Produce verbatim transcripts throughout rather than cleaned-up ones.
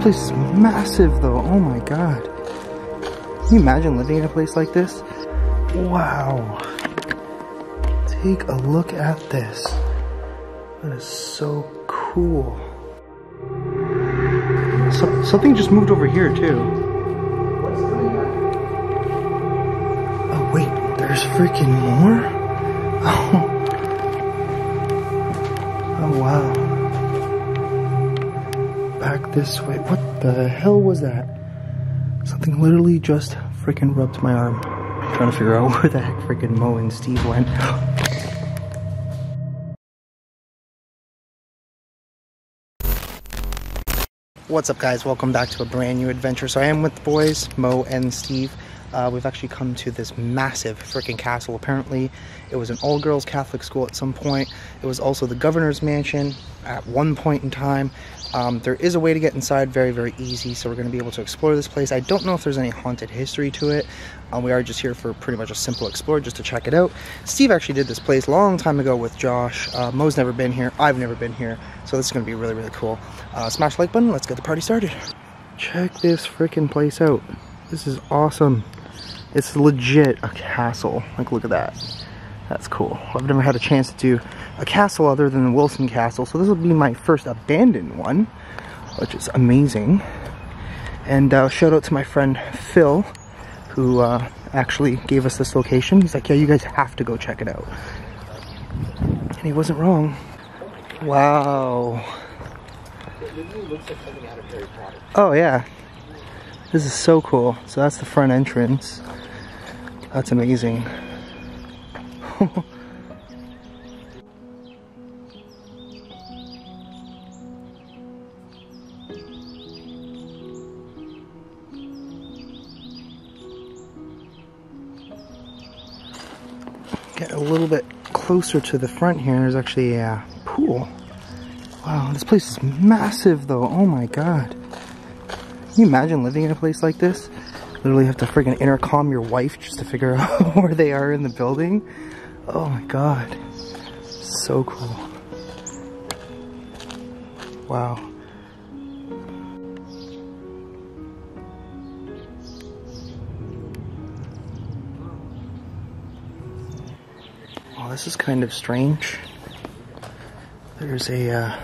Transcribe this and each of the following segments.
place is massive though. Oh my god. Can you imagine living in a place like this? Wow. Take a look at this. That is so cool. So, something just moved over here too. What's going on? Oh wait, there's freaking more? Oh. Oh wow. Back this way. What the hell was that? Something literally just freaking rubbed my arm. I'm trying to figure out where the heck freaking Moe and Steve went. What's up guys, welcome back to a brand new adventure. So I am with the boys, Moe and Steve. Uh, we've actually come to this massive freaking castle. Apparently it was an all-girls Catholic school at some point. It was also the governor's mansion at one point in time. Um, there is a way to get inside very, very easy, so we're going to be able to explore this place. I don't know if there's any haunted history to it. Um, we are just here for pretty much a simple explore just to check it out. Steve actually did this place a long time ago with Josh. Uh, Moe's never been here. I've never been here. So this is going to be really, really cool. Uh, smash the like button. Let's get the party started. Check this freaking place out. This is awesome. It's legit a castle. Like, look at that. That's cool. I've never had a chance to do a castle other than the Wilson Castle, so this will be my first abandoned one, which is amazing. And uh, shout out to my friend Phil, who uh, actually gave us this location. He's like, yeah, you guys have to go check it out. And he wasn't wrong. Wow. It literally looks like something out of Harry Potter. Oh, yeah. This is so cool. So that's the front entrance. That's amazing. Get a little bit closer to the front here. There's actually a pool. Wow, this place is massive though. Oh my god. Can you imagine living in a place like this? Literally have to freaking intercom your wife just to figure out where they are in the building. Oh my god. So cool. Wow. Oh, this is kind of strange. There's a uh,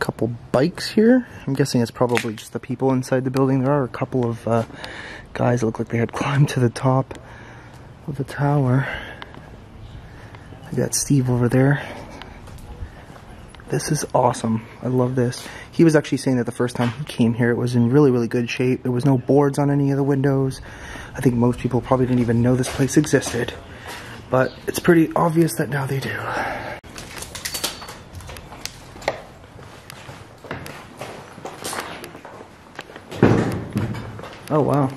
couple bikes here. I'm guessing it's probably just the people inside the building. There are a couple of uh, guys that look like they had climbed to the top of the tower. I got Steve over there. This is awesome. I love this. He was actually saying that the first time he came here, it was in really, really good shape. There was no boards on any of the windows. I think most people probably didn't even know this place existed, but it's pretty obvious that now they do. Oh, wow.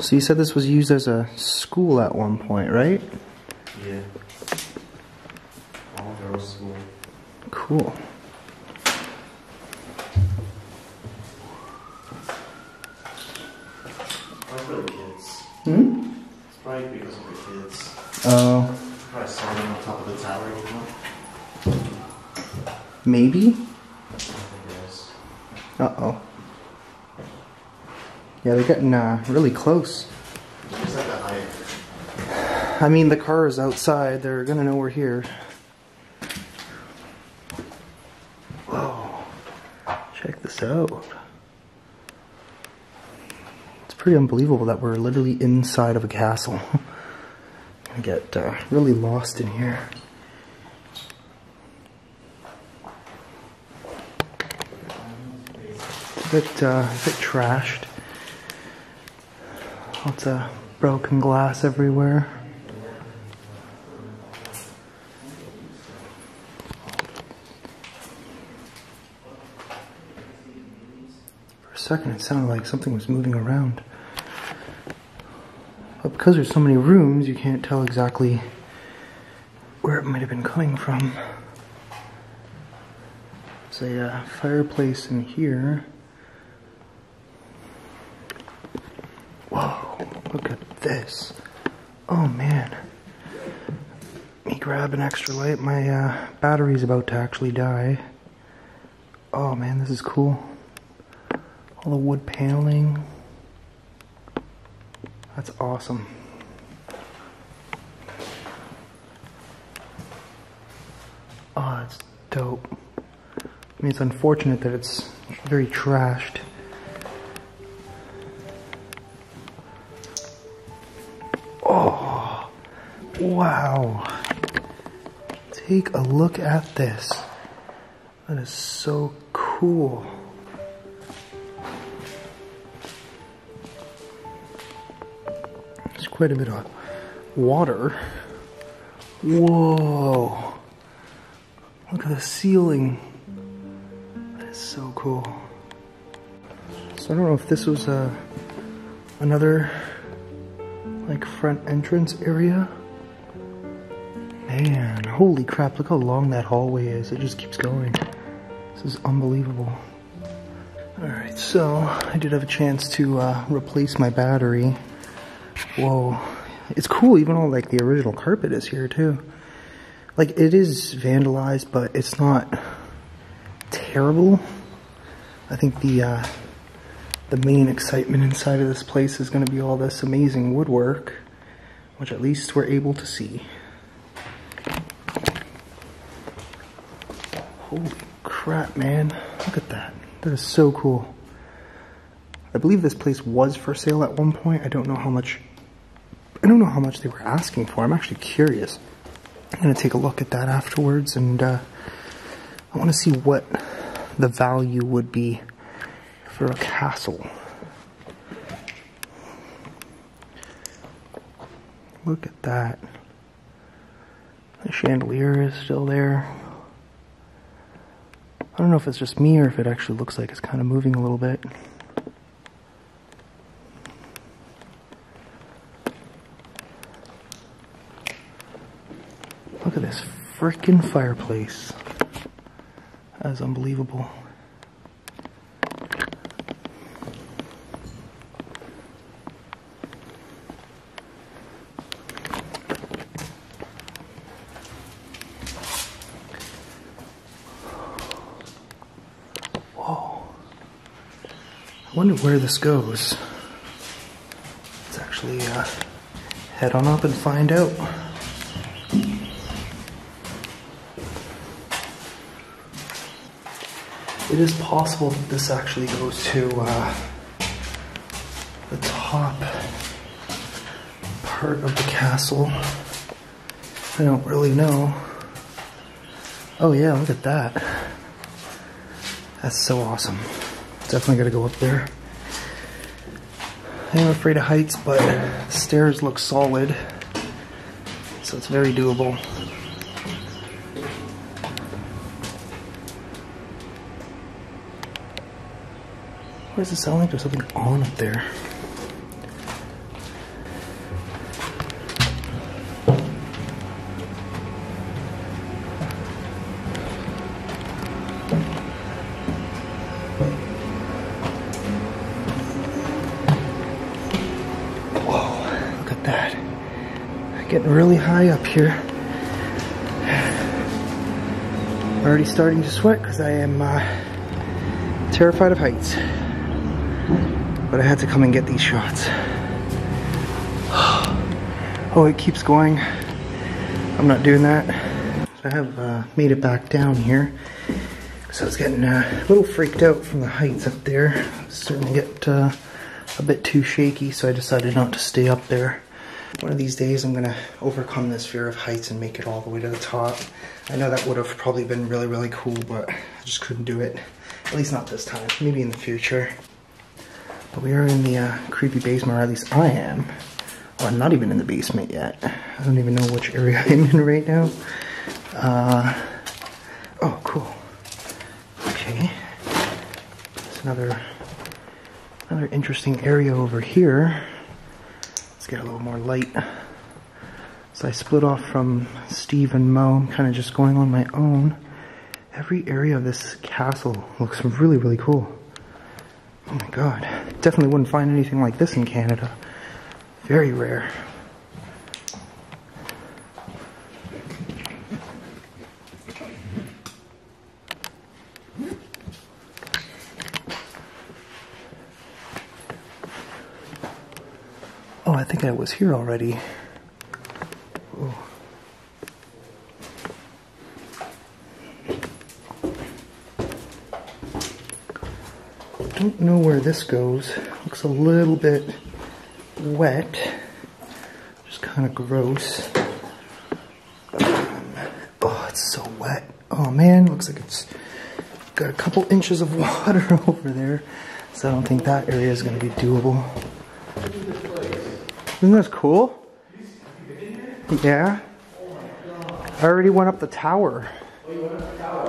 So you said this was used as a school at one point, right? Yeah. All girls school. Cool. Probably for the kids. Hmm? It's probably because of the kids. Oh. Uh, probably saw them on top of the tower, you know? Maybe? I think it is. Uh-oh. Yeah, they're getting uh, really close. I mean, the car is outside. They're gonna know we're here. Whoa. Check this out. It's pretty unbelievable that we're literally inside of a castle. I get uh, really lost in here. It's a bit, uh, a bit trashed. Lots of broken glass everywhere. For a second it sounded like something was moving around. But because there's so many rooms, you can't tell exactly where it might have been coming from. There's a uh, fireplace in here. Look at this. Oh man. Let me grab an extra light. My uh, battery's about to actually die. Oh man, This is cool. All the wood paneling. That's awesome. Oh, that's dope. I mean, it's unfortunate that it's very trashed. Oh, wow. Take a look at this. That is so cool. There's quite a bit of water. Whoa. Look at the ceiling. That is so cool. So I don't know if this was uh, another like front entrance area. Man, holy crap, look how long that hallway is. It just keeps going. This is unbelievable. Alright, so I did have a chance to uh, replace my battery. Whoa. It's cool, even though like the original carpet is here too. Like, it is vandalized, but it's not terrible. I think the uh, the main excitement inside of this place is going to be all this amazing woodwork, which at least we're able to see. Holy crap, man. Look at that. That is so cool. I believe this place was for sale at one point. I don't know how much I don't know how much they were asking for. I'm actually curious. I'm gonna take a look at that afterwards, and uh, I want to see what the value would be for a castle. Look at that. The chandelier is still there. I don't know if it's just me or if it actually looks like it's kind of moving a little bit. Look at this frickin' fireplace. That is unbelievable. I wonder where this goes. Let's actually uh, head on up and find out. It is possible that this actually goes to uh, the top part of the castle. I don't really know. Oh yeah, look at that. That's so awesome. Definitely gotta go up there. I am afraid of heights, but the stairs look solid, so it's very doable. What does it sound like? There's something on up there. Getting really high up here. I'm already starting to sweat because I am uh, terrified of heights. But I had to come and get these shots. Oh, it keeps going. I'm not doing that. I have uh, made it back down here. So I was getting uh, a little freaked out from the heights up there. I was starting to get uh, a bit too shaky, so I decided not to stay up there. One of these days I'm going to overcome this fear of heights and make it all the way to the top. I know that would have probably been really, really cool, but I just couldn't do it. At least not this time. Maybe in the future. But we are in the uh, creepy basement, or at least I am. Well, I'm not even in the basement yet. I don't even know which area I'm in right now. Uh, oh, cool. Okay. There's another, another interesting area over here. Let's get a little more light. So I split off from Steve and Moe. I'm kind of just going on my own. Every area of this castle looks really, really cool. Oh my god. Definitely wouldn't find anything like this in Canada. Very rare. Oh, I think I was here already. Oh. Don't know where this goes. Looks a little bit wet. Just kind of gross. Oh, it's so wet. Oh man, looks like it's got a couple inches of water over there. So I don't think that area is going to be doable. Isn't this cool? Yeah. I already went up the tower.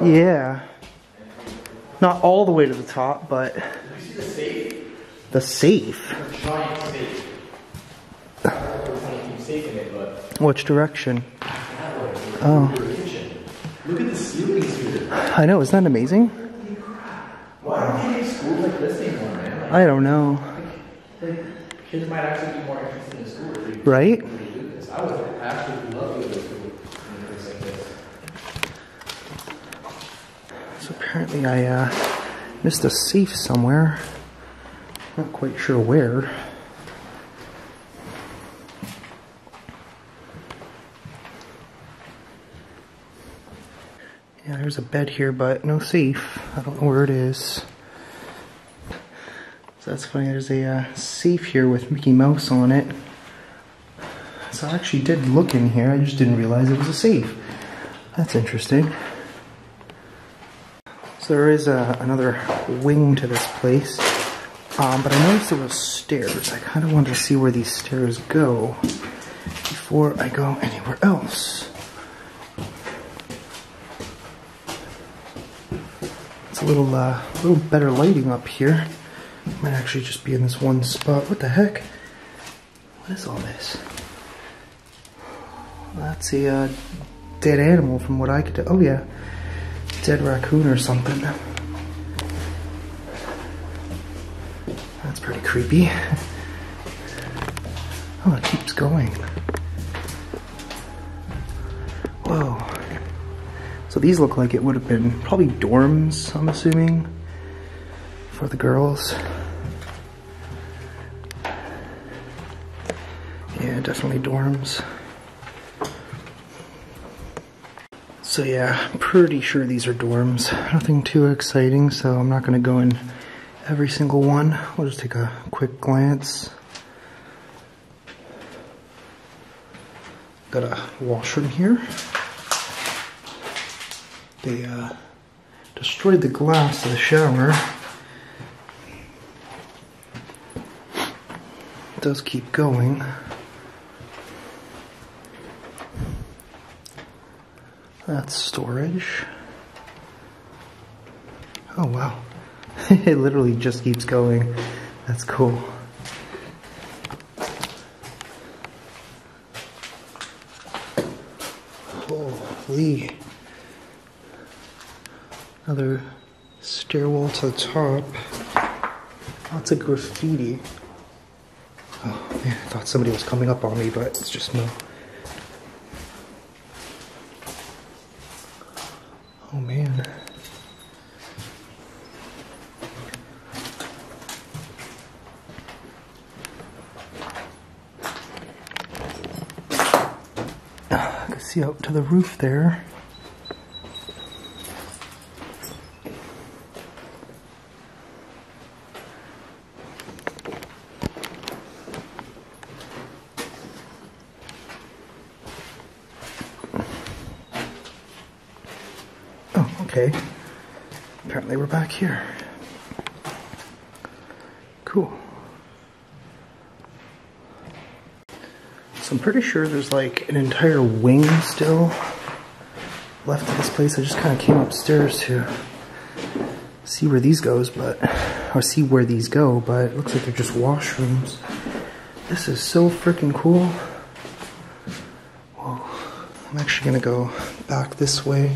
Yeah. Not all the way to the top, but the safe. Which direction? Oh. Look at the ceiling here. I know, isn't that amazing? Why don't they make school like this anymore, man? I don't know. Kids might actually be more interested in school if you right? do this. I would actually love to go to school in this like this. So apparently I uh, missed a safe somewhere. Not quite sure where. Yeah, there's a bed here, but no safe. I don't know where it is. So that's funny, there's a uh, safe here with Mickey Mouse on it. So I actually did look in here, I just didn't realize it was a safe. That's interesting. So there is uh, another wing to this place. Um, but I noticed there were stairs. I kind of wanted to see where these stairs go before I go anywhere else. It's a little, uh, little better lighting up here. Might actually just be in this one spot. What the heck? What is all this? Well, that's a uh, dead animal from what I could tell. Oh yeah, dead raccoon or something. That's pretty creepy. Oh, it keeps going. Whoa. So these look like it would have been probably dorms, I'm assuming, for the girls. Yeah, definitely dorms. So yeah, I'm pretty sure these are dorms. Nothing too exciting, so I'm not gonna go in every single one. We'll just take a quick glance. Got a washroom here. They uh, destroyed the glass of the shower. Does keep going. That's storage. Oh wow. It literally just keeps going. That's cool. Holy. Another stairwell to the top. Lots of graffiti. Oh, man, I thought somebody was coming up on me, but it's just no. Oh, man. I can see up to the roof there. Okay, apparently we're back here. Cool. So I'm pretty sure there's like an entire wing still left of this place. I just kind of came upstairs to see where these goes, but, or see where these go, but it looks like they're just washrooms. This is so freaking cool. Whoa. I'm actually gonna go back this way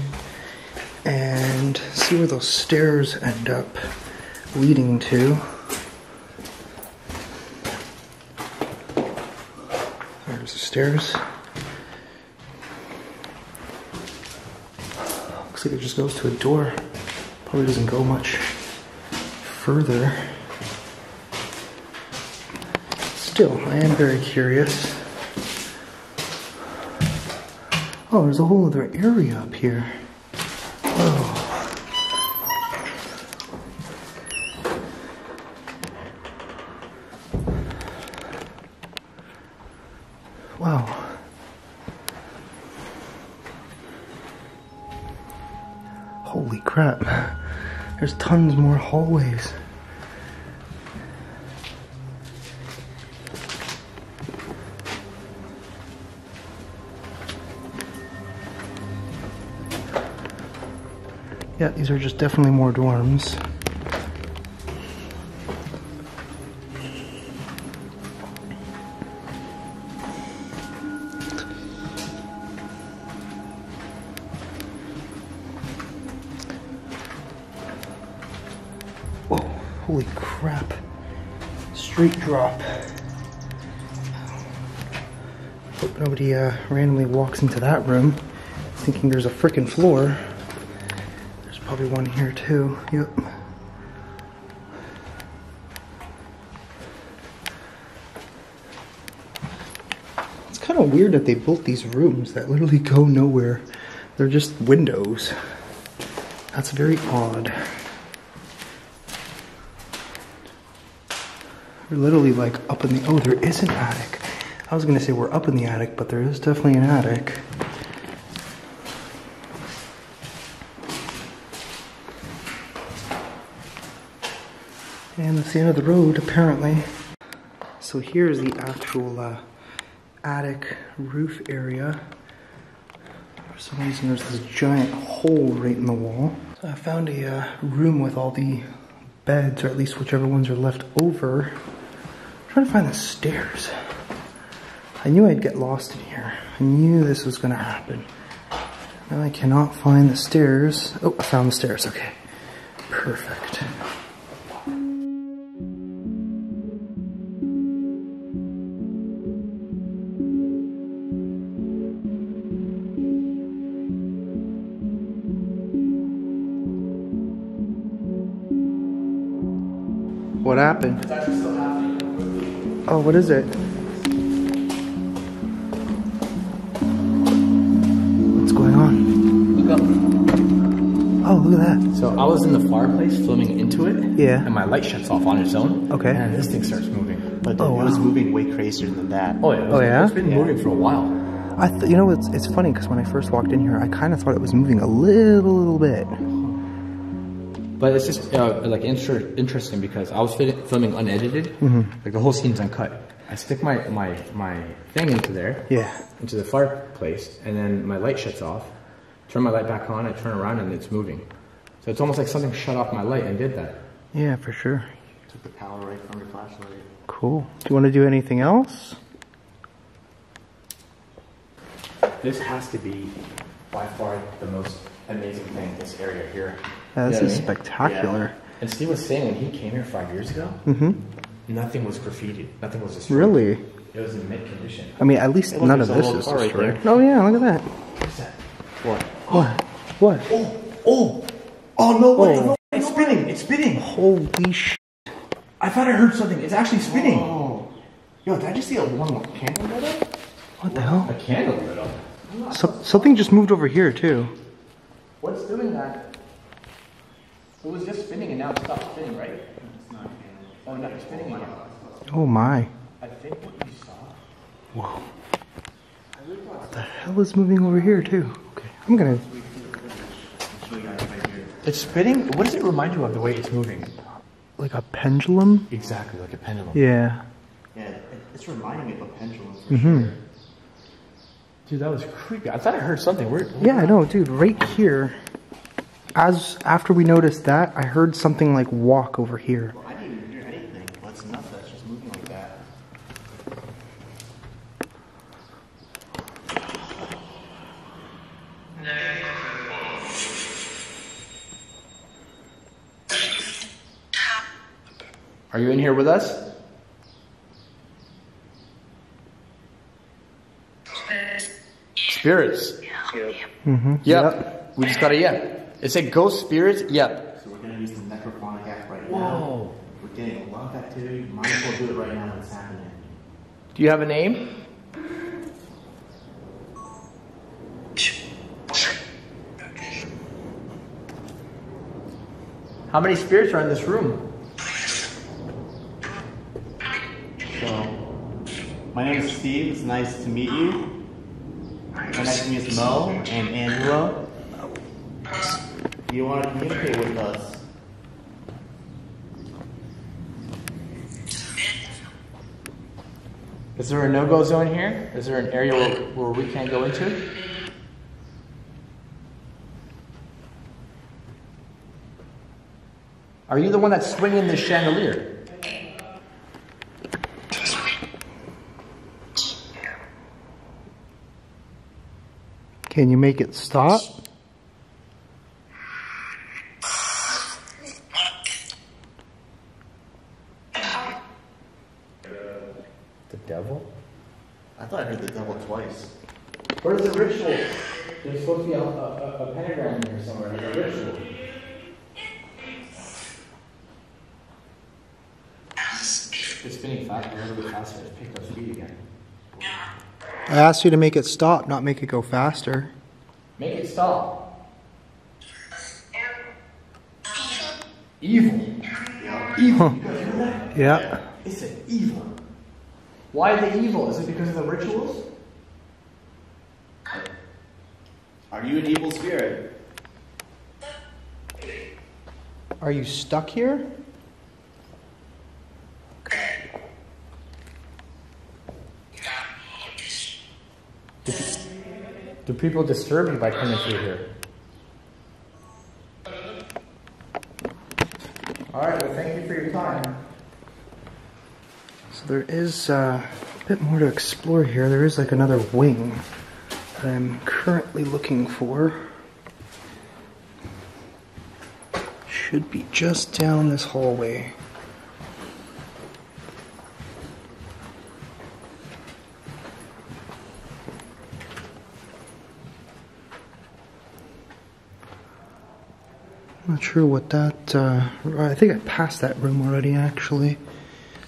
and see where those stairs end up leading to. There's the stairs. Looks like it just goes to a door. Probably doesn't go much further. still, I am very curious. Oh, there's a whole other area up here. Whoa. Wow. Holy crap. There's tons more hallways. Yeah, these are just definitely more dorms. Whoa, holy crap. Straight drop. Hope nobody uh, randomly walks into that room thinking there's a frickin' floor. Probably one here too, yep. It's kind of weird that they built these rooms that literally go nowhere. They're just windows. That's very odd. We're literally like up in the, oh, there is an attic. I was gonna say we're up in the attic, but there is definitely an attic. And that's the end of the road, apparently. So here's the actual uh, attic roof area. For some reason, there's this giant hole right in the wall. So I found a uh, room with all the beds, or at least whichever ones are left over. I'm trying to find the stairs. I knew I'd get lost in here. I knew this was gonna happen. Now I cannot find the stairs. Oh, I found the stairs, okay. Perfect. What happened? It's actually still happening. Oh, what is it? What's going on? Look up. Oh, look at that. So I was in the fireplace filming into it. Yeah. And my light shuts off on its own. Okay. And this thing starts moving. But oh, it wow. was moving way crazier than that. Oh yeah. It was, oh yeah. It's been yeah. moving for a while. I, th you know, it's it's funny because when I first walked in here, I kind of thought it was moving a little, little bit. But it's just uh, like inter interesting because I was filming unedited, mm-hmm. like the whole scene's uncut. I stick my, my my thing into there, yeah, into the fireplace, and then my light shuts off. Turn my light back on, I turn around, and it's moving. So it's almost like something shut off my light and did that. Yeah, for sure. Took the power right from your flashlight. Cool. Do you want to do anything else? This has to be by far the most amazing thing. This area here. Yeah, this you know is I mean? spectacular. Yeah. And Steve was saying when he came here five years ago, mm-hmm. nothing was graffitied. Nothing was destroyed. Really? It was in mint condition. I mean, at least none of this is destroyed. Right oh yeah, look at that. What is that? What? What? What? Oh! Oh! Oh no! What? Oh. No, it's spinning! It's spinning! Holy sh! I thought I heard something. It's actually spinning. Oh. Yo, did I just see a one candle lit up? What the hell? A candle lit up. So something just moved over here too. What's doing that? It was just spinning and now it stopped spinning, right? It's not oh, no, it's spinning again. Oh my. I think what you saw. Whoa. What the hell is moving over here, too? Okay, I'm gonna. It's spinning? What does it remind you of the way it's moving? Like a pendulum? Exactly, like a pendulum. Yeah. Yeah, it's reminding me of a pendulum for mm-hmm. sure. Dude, that was creepy. I thought I heard something. Where, where yeah, I know, dude, right here. As after we noticed that, I heard something like walk over here. Well, I didn't even hear anything. That's nuts. That's just moving like that. Are you in here with us? Spirits. Yep. Mm-hmm. Yep. Yep. We just got a yep. It said ghost spirits? Yep. So we're going to use the necrophonic act right Whoa. now. We're getting a lot of activity. Might as well do it right now. It's happening. Do you have a name? How many spirits are in this room? So, my name is Steve. It's nice to meet you. My next name is Moe and Angelo. You want to communicate with us? Is there a no-go zone here? Is there an area where, where we can't go into? Are you the one that's swinging this chandelier? Can you make it stop? The devil? I thought I heard the devil twice. Where's the ritual? There's supposed to be a, a, a pentagram in here somewhere. There's a ritual. It's spinning fast. Whenever the faster, it's picked up speed again. I asked you to make it stop, not make it go faster. Make it stop. Evil. Evil. Huh. Yeah. It's an evil. Why the evil? Is it because of the rituals? Are you an evil spirit? Are you stuck here? Do, do people disturb you by coming through here? Alright, well, thank you for your time. So there is uh, a bit more to explore here. There is like another wing that I'm currently looking for. Should be just down this hallway. Not sure what that, uh, I think I passed that room already actually.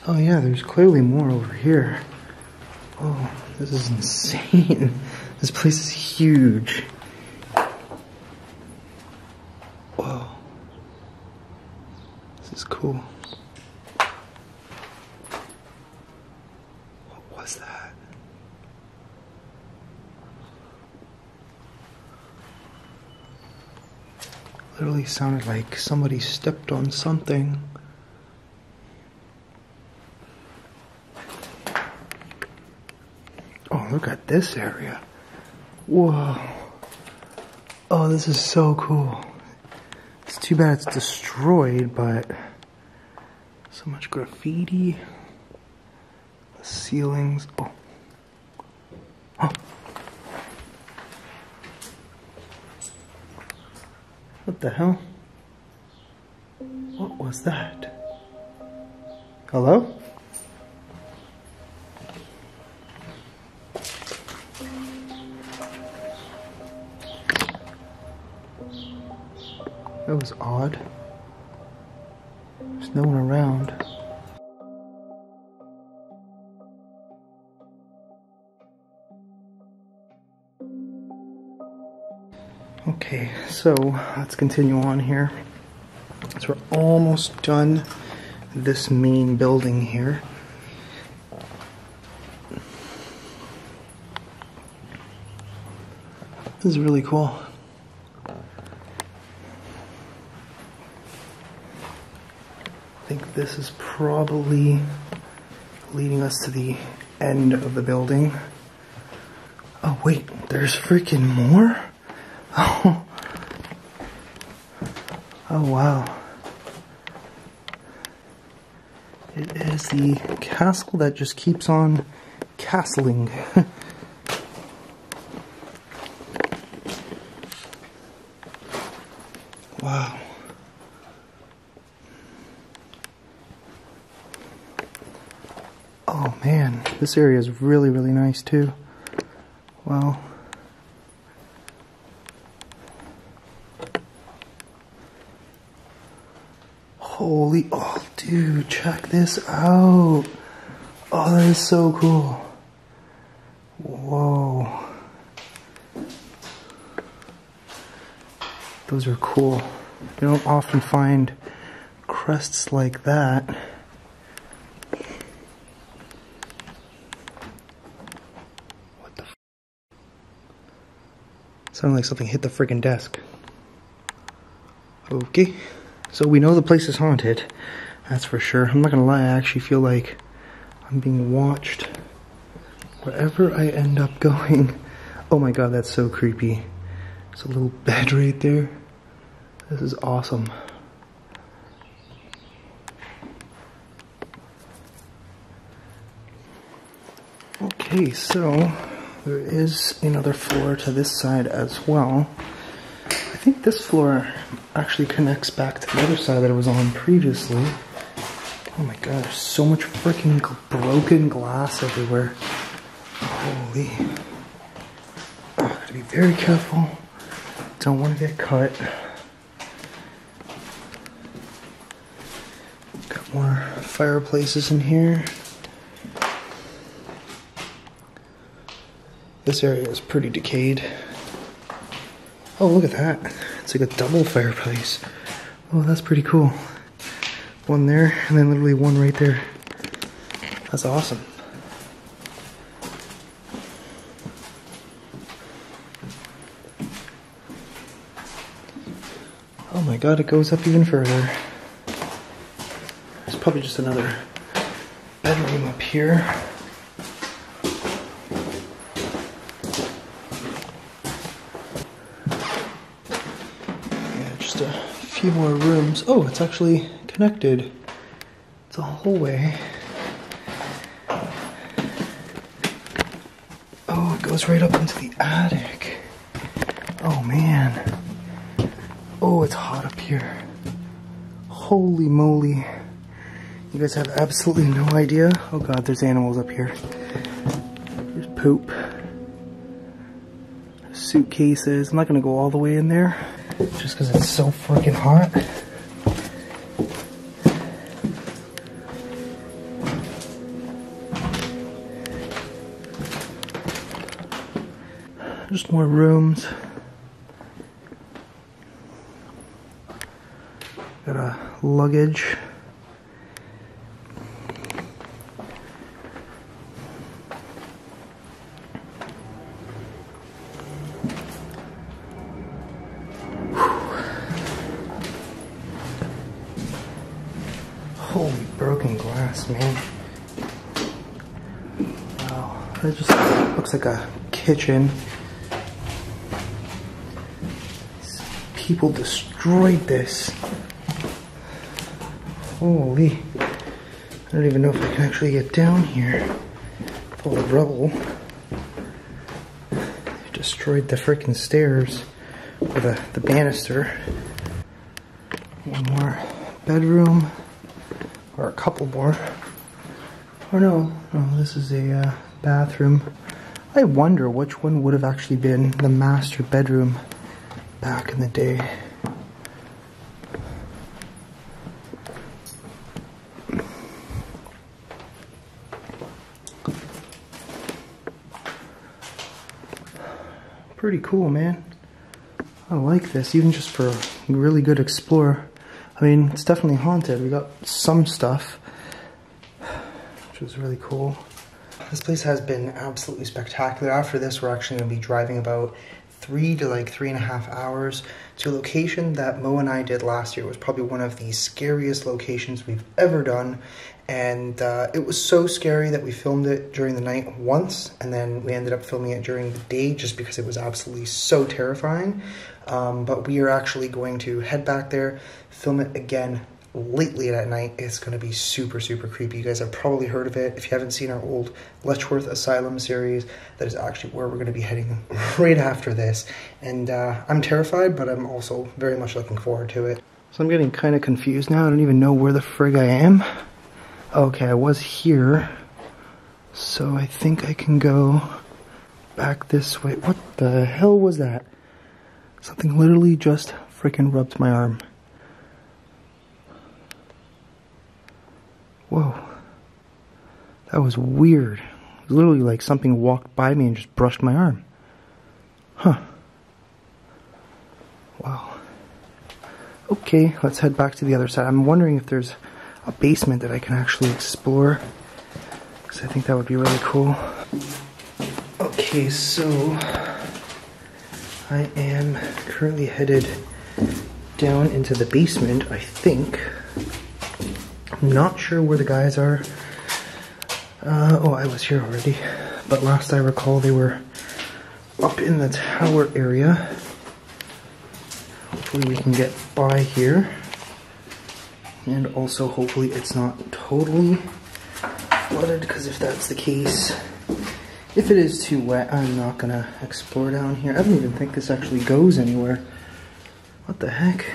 Oh yeah, there's clearly more over here. Oh, this is insane. This place is huge. Whoa. This is cool. What was that? Literally sounded like somebody stepped on something. Oh, look at this area. Whoa. Oh, this is so cool. It's too bad it's destroyed, but so much graffiti. The ceilings. Oh. Oh. What the hell? What was that? Hello? That was odd. There's no one around. Okay, so let's continue on here. So we're almost done this main building here. This is really cool. I think this is probably leading us to the end of the building. Oh wait, there's freaking more? Oh. Oh wow. It is the castle that just keeps on castling. Wow. Oh man, this area is really, really nice too. Wow. Holy, oh dude, check this out. Oh, that is so cool. Whoa. Those are cool. You don't often find crests like that. What the f? Sounded like something hit the friggin' desk. Okay. So we know the place is haunted. That's for sure. I'm not gonna lie, I actually feel like I'm being watched wherever I end up going. Oh my god, that's so creepy. There's a little bed right there. This is awesome. Okay, so there is another floor to this side as well. I think this floor actually connects back to the other side that it was on previously. Oh my god, there's so much freaking broken glass everywhere. Holy. Oh, gotta be very careful. Don't want to get cut. Got more fireplaces in here. This area is pretty decayed. Oh, look at that. It's like a double fireplace. Oh, that's pretty cool. One there, and then literally one right there. That's awesome. Oh my god, it goes up even further. There's probably just another bedroom up here. Yeah, just a few more rooms. Oh, it's actually connected. It's a hallway. Oh, it goes right up into the attic. Oh man. Oh, it's hot up here. Holy moly. You guys have absolutely no idea. Oh god, there's animals up here. There's poop. There's suitcases. I'm not gonna go all the way in there just because it's so freaking hot. Just more rooms. Got a luggage. Whew. Holy broken glass, man. Wow, that just looks like a kitchen. People destroyed this. Holy. I don't even know if I can actually get down here. Full of rubble. Destroyed the freaking stairs. Or the, the banister. One more bedroom. Or a couple more. Or no. Oh, this is a uh, bathroom. I wonder which one would have actually been the master bedroom back in the day. Pretty cool, man. I like this, even just for a really good explore. I mean, it's definitely haunted. We got some stuff, which was really cool. This place has been absolutely spectacular. After this, we're actually gonna be driving about three to like three and a half hours to a location that Moe and I did last year. It was probably one of the scariest locations we've ever done. And uh, it was so scary that we filmed it during the night once, and then we ended up filming it during the day just because it was absolutely so terrifying. Um, but we are actually going to head back there, film it again lately at night. It's going to be super, super creepy. You guys have probably heard of it. If you haven't seen our old Letchworth Asylum series, that is actually where we're going to be heading right after this. And uh, I'm terrified, but I'm also very much looking forward to it. So I'm getting kind of confused now. I don't even know where the frig I am. Okay, I was here. So I think I can go back this way. What the hell was that? Something literally just freaking rubbed my arm. Whoa, That was weird. It was literally like something walked by me and just brushed my arm. Huh. Wow. Okay, let's head back to the other side. I'm wondering if there's a basement that I can actually explore, because I think that would be really cool. Okay, so I am currently headed down into the basement, I think. I'm not sure where the guys are. Uh, oh, I was here already, but last I recall they were up in the tower area. Hopefully we can get by here, and also hopefully it's not totally flooded, because if that's the case, if it is too wet, I'm not gonna explore down here. I don't even think this actually goes anywhere. What the heck?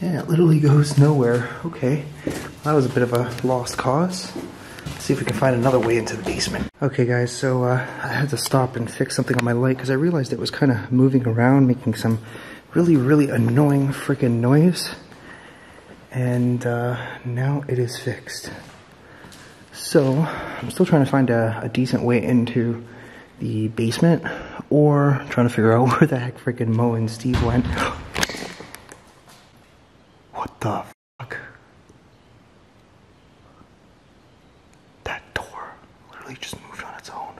Yeah, it literally goes nowhere. Okay, well, that was a bit of a lost cause. Let's see if we can find another way into the basement. Okay guys, so uh, I had to stop and fix something on my light because I realized it was kind of moving around, making some really, really annoying freaking noise. And uh, now it is fixed. So, I'm still trying to find a, a decent way into the basement, or trying to figure out where the heck freaking Moe and Steve went. What the fuck? That door literally just moved on its own.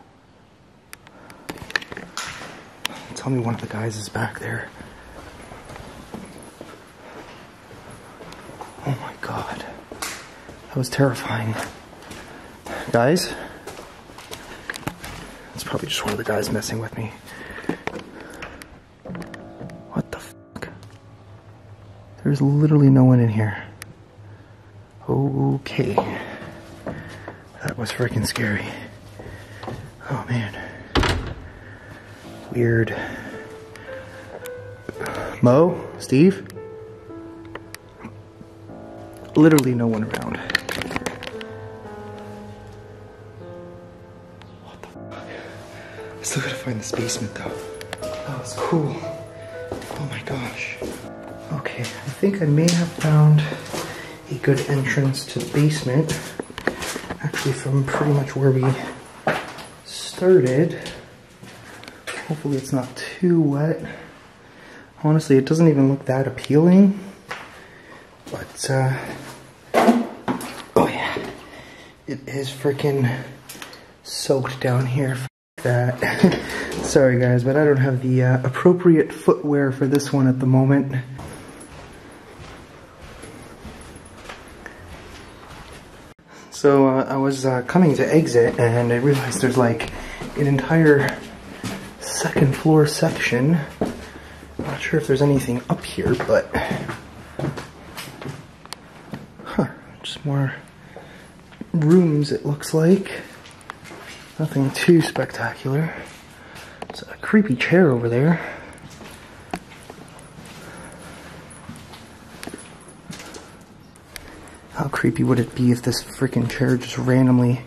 Tell me one of the guys is back there. Oh my god. That was terrifying. Guys? It's probably just one of the guys messing with me. What the fuck? There's literally no one in here. Okay. That was freaking scary. Oh man. Weird. Moe? Steve? Literally no one around. Still gotta find this basement though. That was cool. Oh my gosh. Okay, I think I may have found a good entrance to the basement. Actually from pretty much where we started. Hopefully it's not too wet. Honestly, it doesn't even look that appealing. But, uh... oh yeah. It is freaking soaked down here. That. Sorry guys, but I don't have the uh, appropriate footwear for this one at the moment. So uh, I was uh, coming to exit and I realized there's like an entire second floor section. I'm not sure if there's anything up here, but huh, just more rooms it looks like. Nothing too spectacular. It's a creepy chair over there. How creepy would it be if this freaking chair just randomly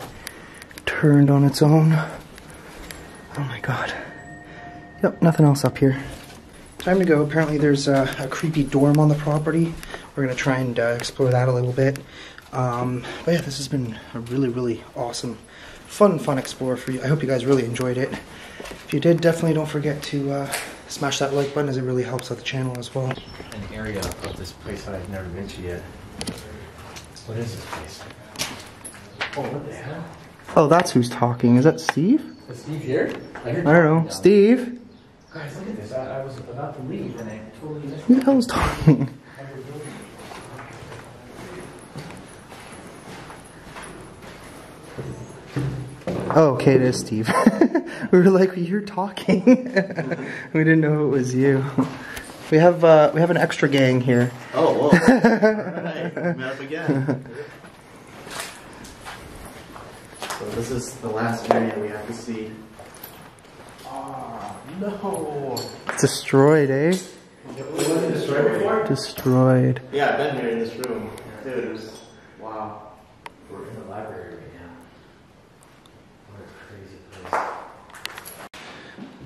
turned on its own? Oh my god. Yep, nothing else up here. Time to go. Apparently there's a, a creepy dorm on the property. We're gonna try and uh, explore that a little bit. Um, but yeah, this has been a really, really awesome Fun, fun explorer for you. I hope you guys really enjoyed it. If you did, definitely don't forget to uh, smash that like button, as it really helps out the channel as well. An area of this place that I've never been to yet. What is this place? Oh, what the hell? Oh, that's who's talking. Is that Steve? Is Steve here? I, I don't know. Now. Steve? Guys, look at this. I, I was about to leave and I totally missed it. Who the hell's talking? Oh, okay, it is Steve. We were like, you're talking. We didn't know it was you. We have uh, we have an extra gang here. Oh, whoa. Alright, I'm up again. So this is the last area we have to see. Ah, oh, no. It's destroyed, eh? It wasn't destroyed before? Destroyed. Yeah, I've been here in this room. Dude, it was, wow. We're in the library.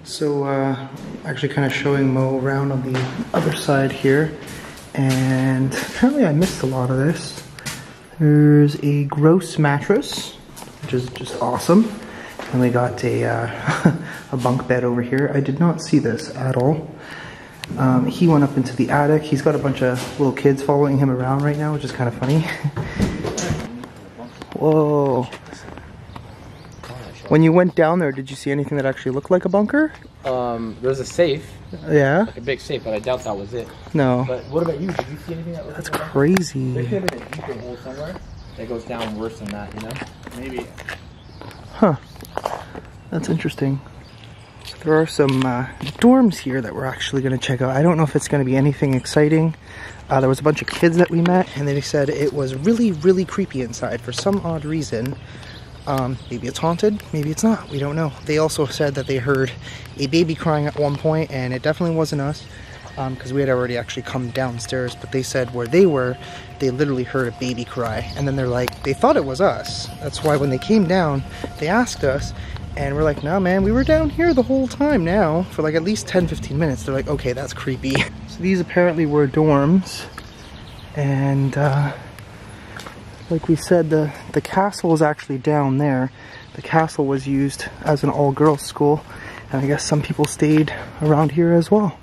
So, uh, actually kind of showing Moe around on the other side here, and apparently I missed a lot of this. There's a gross mattress, which is just awesome. And we got a, uh, a bunk bed over here. I did not see this at all. Um, he went up into the attic. He's got a bunch of little kids following him around right now, which is kind of funny. Whoa. When you went down there, did you see anything that actually looked like a bunker? Um, there's a safe. Yeah? Like a big safe, but I doubt that was it. No. But what about you? Did you see anything that looked like a bunker? That's crazy. There could have been a deeper hole somewhere that goes down worse than that, you know? Maybe. Huh. That's interesting. There are some uh, dorms here that we're actually going to check out. I don't know if it's going to be anything exciting. Uh, there was a bunch of kids that we met, and they said it was really, really creepy inside for some odd reason. Um, maybe it's haunted, maybe it's not, we don't know. They also said that they heard a baby crying at one point, and it definitely wasn't us, because um, we had already actually come downstairs, but they said where they were, they literally heard a baby cry, and then they're like, they thought it was us. That's why when they came down, they asked us, and we're like, no, nah, man, we were down here the whole time now, for like at least ten fifteen minutes. They're like, okay, that's creepy. So these apparently were dorms, and uh, like we said, the, the castle is actually down there. The castle was used as an all-girls school, and I guess some people stayed around here as well.